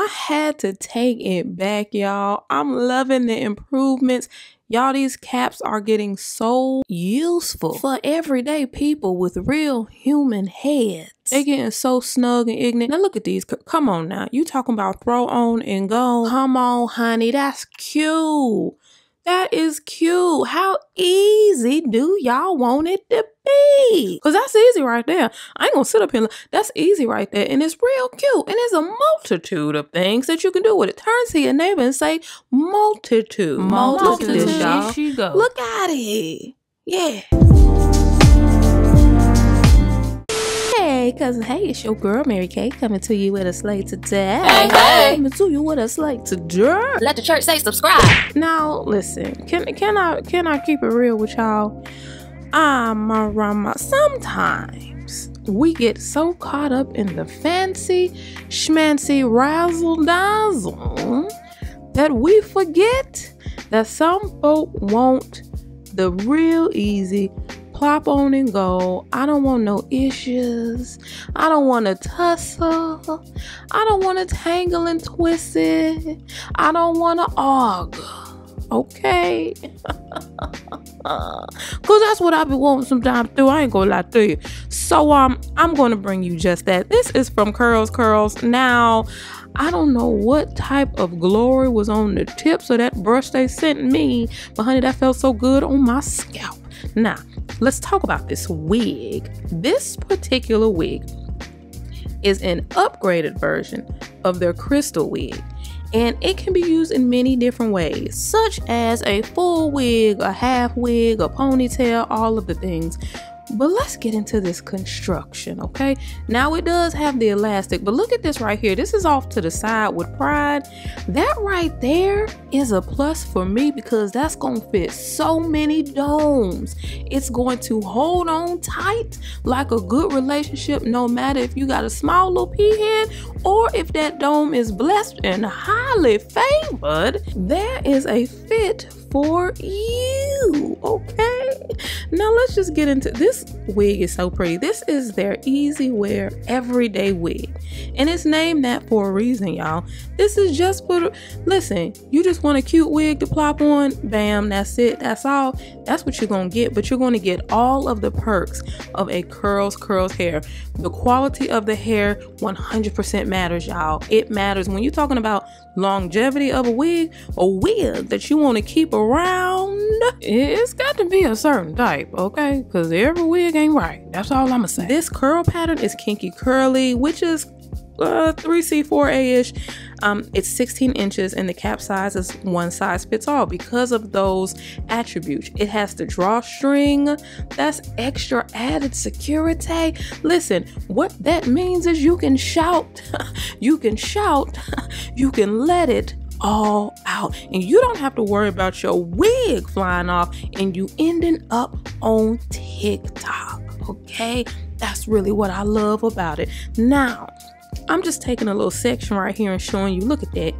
I had to take it back, y'all. I'm loving the improvements. Y'all, these caps are getting so useful for everyday people with real human heads. They getting so snug and ignorant. Now look at these. Come on now. You talking about throw on and go. Come on, honey. That's cute. That is cute. How easy do y'all want it to be? Because that's easy right there. I ain't going to sit up here. That's easy right there. And it's real cute. And there's a multitude of things that you can do with it. Turn to your neighbor and say, multitude. Multitude, y'all. Look at it. Yeah. Hey, cousin. Hey, it's your girl, Mary Kay, coming to you with a slate today. Hey, hey. Coming to you with a slate today. Let the church say subscribe. Now, listen. Can I keep it real with y'all? Sometimes we get so caught up in the fancy, schmancy, razzle-dazzle that we forget that some folk want the real easy plop on and go. I don't want no issues. I don't want to tussle. I don't want to tangle and twist it. I don't want to argue. Okay? Because that's what I be wanting sometimes too. I ain't going to lie to you. So I'm going to bring you just that. This is from CurlsCurls. Now, I don't know what type of glory was on the tips of that brush they sent me. But honey, that felt so good on my scalp. Now, let's talk about this wig. This particular wig is an upgraded version of their crystal wig, and it can be used in many different ways, such as a full wig, a half wig, a ponytail, all of the things. But let's get into this construction, okay? Now, it does have the elastic, but look at this right here. This is off to the side with pride. That right there is a plus for me because that's going to fit so many domes. It's going to hold on tight like a good relationship, no matter if you got a small little pea head or if that dome is blessed and highly favored. There is a fit for you, okay? Now, let's just get into this. This wig is so pretty. This is their Easywear Everyday Wig, and it's named that for a reason, y'all. This is just for, listen, you just want a cute wig to plop on, bam, that's it, that's all. That's what you're gonna get, but you're gonna get all of the perks of a CurlsCurls hair. The quality of the hair 100% matters, y'all. It matters when you're talking about longevity of a wig that you want to keep around. It's got to be a certain type, okay? Because every wig ain't right. That's all I'ma say. This curl pattern is Kinky Curly, which is 3C4A-ish. It's 16 inches and the cap size is one size fits all because of those attributes. It has the drawstring. That's extra added security. Listen, what that means is you can shout, you can shout, you can let it all out, and you don't have to worry about your wig flying off and you ending up on TikTok, okay? That's really what I love about it. Now, I'm just taking a little section right here and showing you, look at that.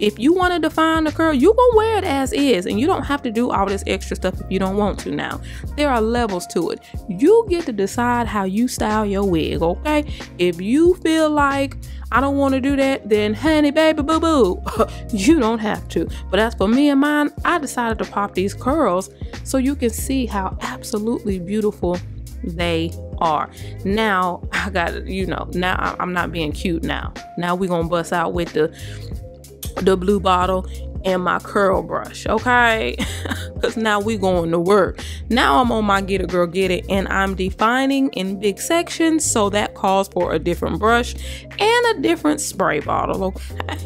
If you want to define the curl, you gonna wear it as is, and you don't have to do all this extra stuff if you don't want to. Now, there are levels to it. You get to decide how you style your wig, okay? If you feel like, I don't want to do that, then honey, baby, boo-boo, you don't have to. But as for me and mine, I decided to pop these curls so you can see how absolutely beautiful they are. Now, I got, you know, now I'm not being cute now. Now we're gonna bust out with the blue bottle and my curl brush, okay? Because now we going to work. Now I'm on my get it girl get it, and I'm defining in big sections, so that calls for a different brush and a different spray bottle, okay?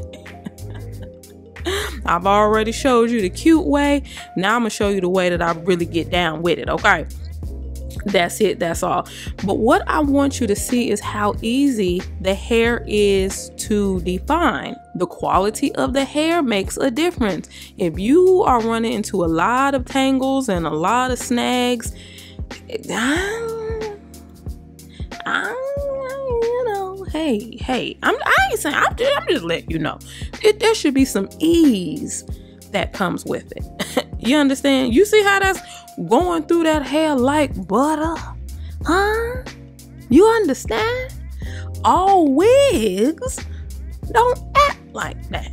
I've already showed you the cute way. Now I'm gonna show you the way that I really get down with it, okay? That's it, that's all. But what I want you to see is how easy the hair is to define. The quality of the hair makes a difference. If you are running into a lot of tangles and a lot of snags, I ain't saying, I'm just letting you know, there should be some ease that comes with it. You understand? You see how that's going through that hair like butter, huh? You understand? All wigs don't act like that.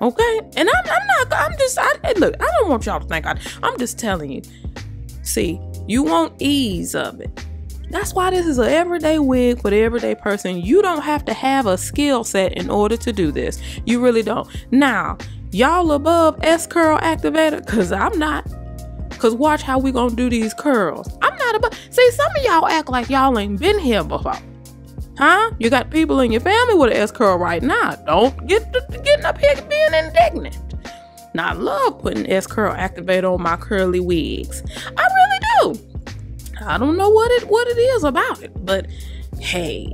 Okay? And I'm just, look, I don't want y'all to think I'm just telling you. See, you want ease of it. That's why this is an everyday wig for the everyday person. You don't have to have a skill set in order to do this. You really don't. Now, y'all above S-Curl activator? Because I'm not. Because watch how we going to do these curls. I'm not above. See, some of y'all act like y'all ain't been here before. Huh? You got people in your family with an S-Curl right now. Don't get to getting up here being indignant. Now, I love putting S-Curl activator on my curly wigs. I really do. I don't know what it is about it, but hey,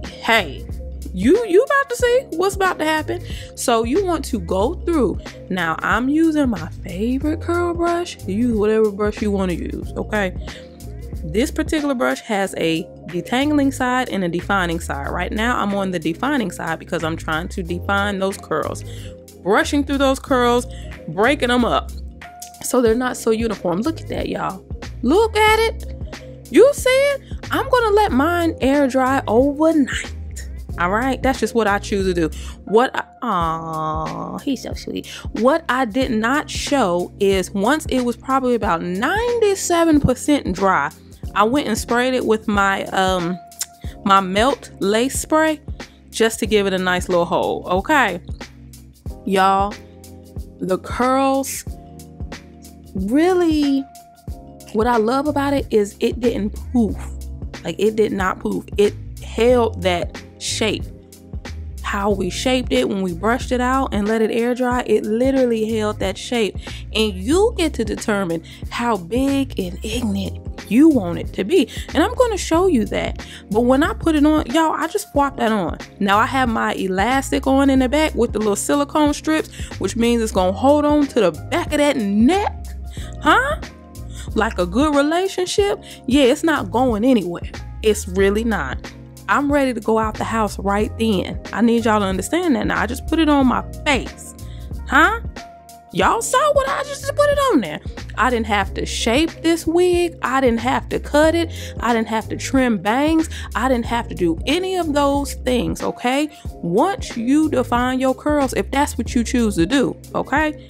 you about to see what's about to happen. So you want to go through. Now I'm using my favorite curl brush. You use whatever brush you want to use, okay? This particular brush has a detangling side and a defining side. Right now I'm on the defining side because I'm trying to define those curls. Brushing through those curls, breaking them up so they're not so uniform. Look at that, y'all. Look at it. You see it? I'm going to let mine air dry overnight. All right? That's just what I choose to do. Aw, he's so sweet. What I did not show is once it was probably about 97% dry, I went and sprayed it with my, my melt lace spray just to give it a nice little hold. Okay? Y'all, the curls really... What I love about it is it didn't poof. Like, it did not poof. It held that shape. How we shaped it when we brushed it out and let it air dry, it literally held that shape. And you get to determine how big and ignorant you want it to be. And I'm going to show you that. But when I put it on, y'all, I just swapped that on. Now I have my elastic on in the back with the little silicone strips, which means it's going to hold on to the back of that neck. Huh? Like a good relationship, yeah, it's not going anywhere. It's really not. I'm ready to go out the house right then. I need y'all to understand that now. I just put it on my face. Huh? Y'all saw what I just put it on there. I didn't have to shape this wig. I didn't have to cut it. I didn't have to trim bangs. I didn't have to do any of those things, okay? Once you define your curls, if that's what you choose to do, okay?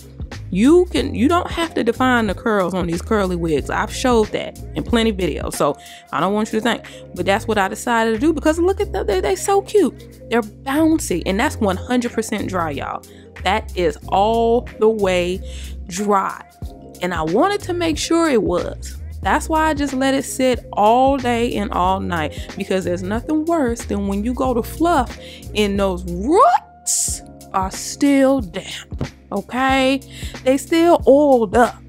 You don't have to define the curls on these curly wigs. I've showed that in plenty of videos, so I don't want you to think. But that's what I decided to do because look at them, they're so cute. They're bouncy, and that's 100% dry, y'all. That is all the way dry. And I wanted to make sure it was. That's why I just let it sit all day and all night because there's nothing worse than when you go to fluff and those roots are still damp. Okay, they still oiled up.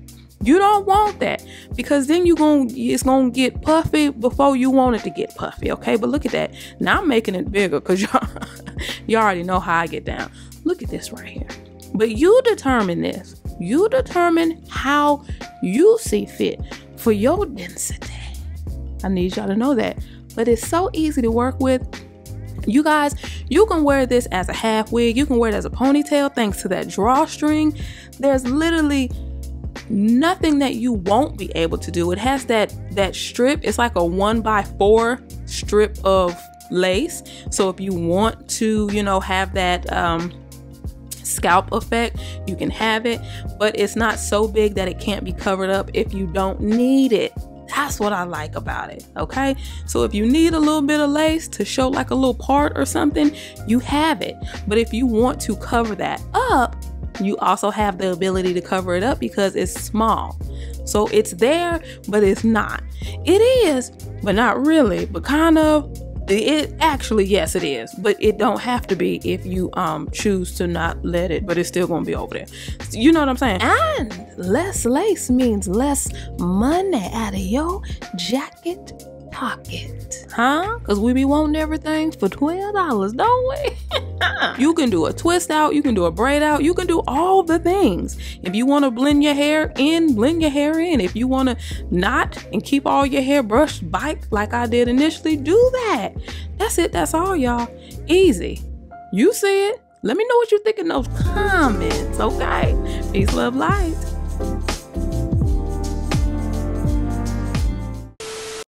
You don't want that because then it's gonna get puffy before you want it to get puffy. Okay, but look at that. Now I'm making it bigger because you already know how I get down. Look at this right here. But you determine this. You determine how you see fit for your density. I need y'all to know that. But it's so easy to work with. You guys, you can wear this as a half wig. You can wear it as a ponytail thanks to that drawstring. There's literally nothing that you won't be able to do. It has that strip. It's like a 1x4 strip of lace. So if you want to, you know, have that scalp effect, you can have it. But it's not so big that it can't be covered up if you don't need it. That's what I like about it, okay? So if you need a little bit of lace to show like a little part or something, you have it. But if you want to cover that up, you also have the ability to cover it up because it's small. So it's there, but it's not. It is, but not really, but kind of. It actually, yes, it is, but it don't have to be if you choose to not let it, but it's still gonna be over there. You know what I'm saying? And less lace means less money out of your jacket pocket, huh? Because we be wanting everything for $12, don't we? You can do a twist out, you can do a braid out, you can do all the things. If you want to blend your hair in, blend your hair in. If you want to knot and keep all your hair brushed back like I did initially, do that. That's it. That's all, y'all. Easy. You see it? Let me know what you think in those comments, okay? Peace, love, light.